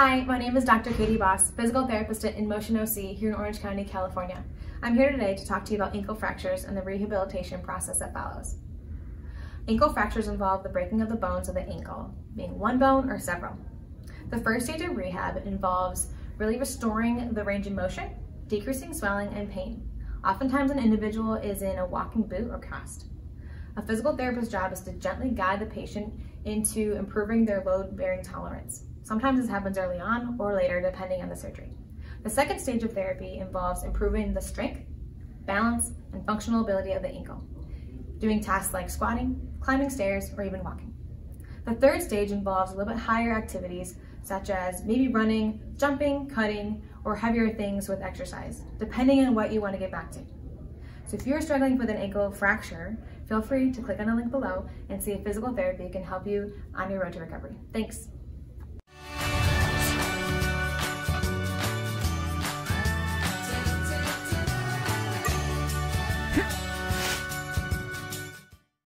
Hi, my name is Dr. Katie Boss, physical therapist at In Motion OC here in Orange County, California. I'm here today to talk to you about ankle fractures and the rehabilitation process that follows. Ankle fractures involve the breaking of the bones of the ankle, being one bone or several. The first stage of rehab involves really restoring the range of motion, decreasing swelling and pain. Oftentimes an individual is in a walking boot or cast. A physical therapist's job is to gently guide the patient into improving their load-bearing tolerance. Sometimes this happens early on or later, depending on the surgery. The second stage of therapy involves improving the strength, balance, and functional ability of the ankle, doing tasks like squatting, climbing stairs, or even walking. The third stage involves a little bit higher activities, such as maybe running, jumping, cutting, or heavier things with exercise, depending on what you want to get back to. So if you're struggling with an ankle fracture, feel free to click on the link below and see if physical therapy can help you on your road to recovery. Thanks.